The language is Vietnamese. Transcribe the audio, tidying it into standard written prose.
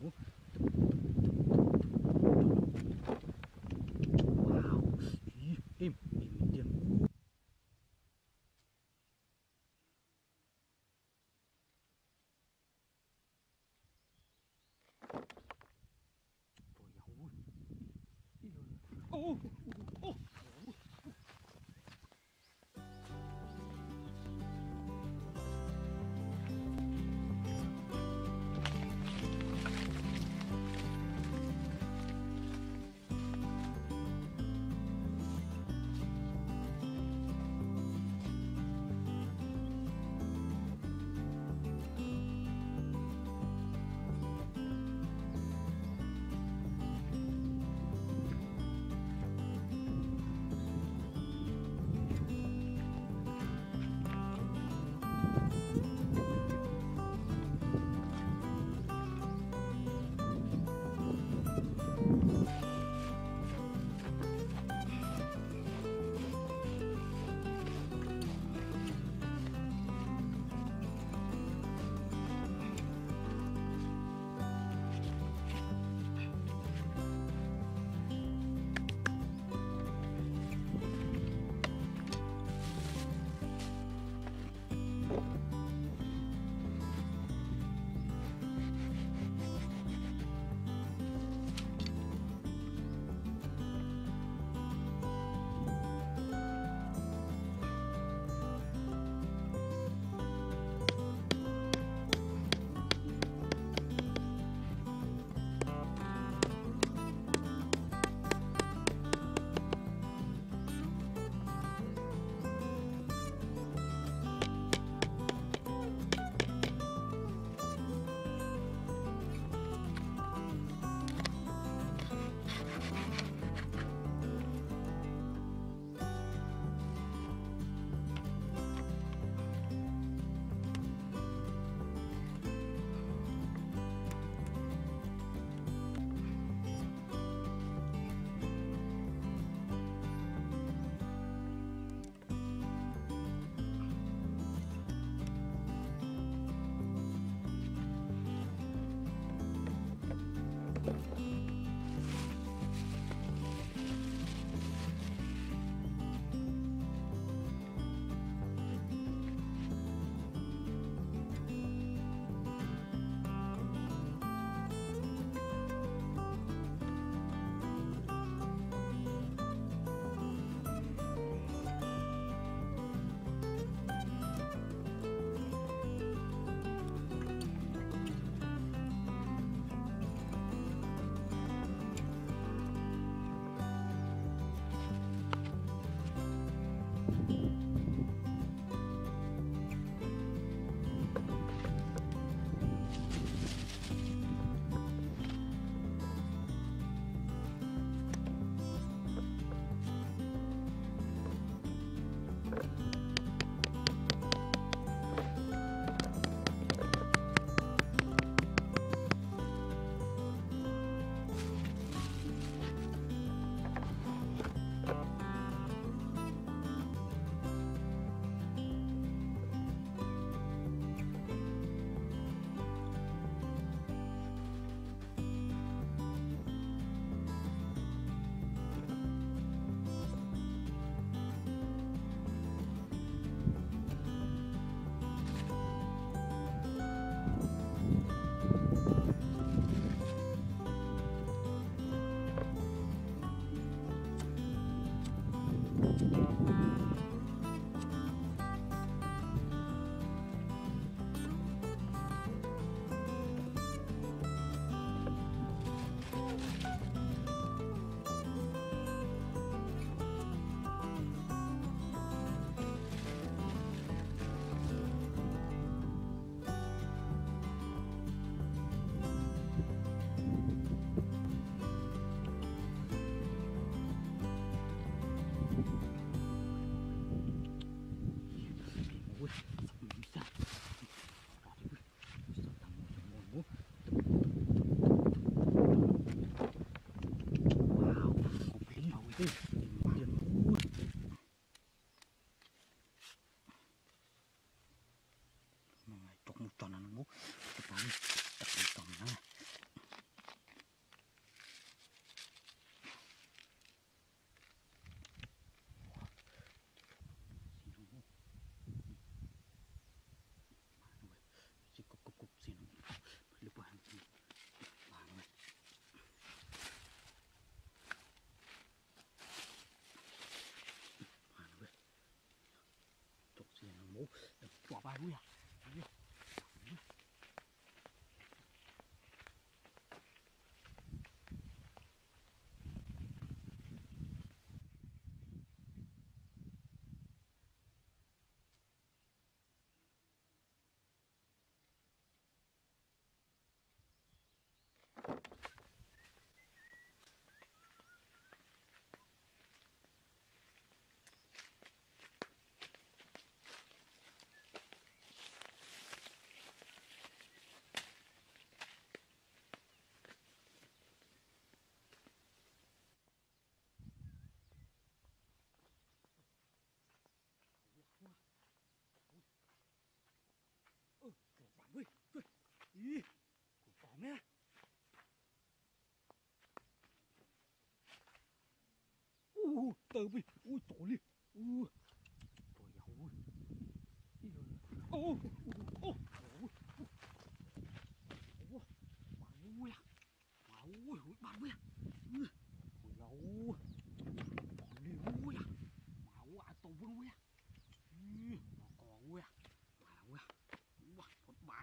Wow, im. Oh. 咦，古宝咩？ Ui, tờ bì, ui, tổ liệt, ui, tổ dầu, ui, ui, ui, ui, bà ui, ui, dầu, tổ liệt, ui, bà ui, tổ vương, ui, bà cò, ui, bà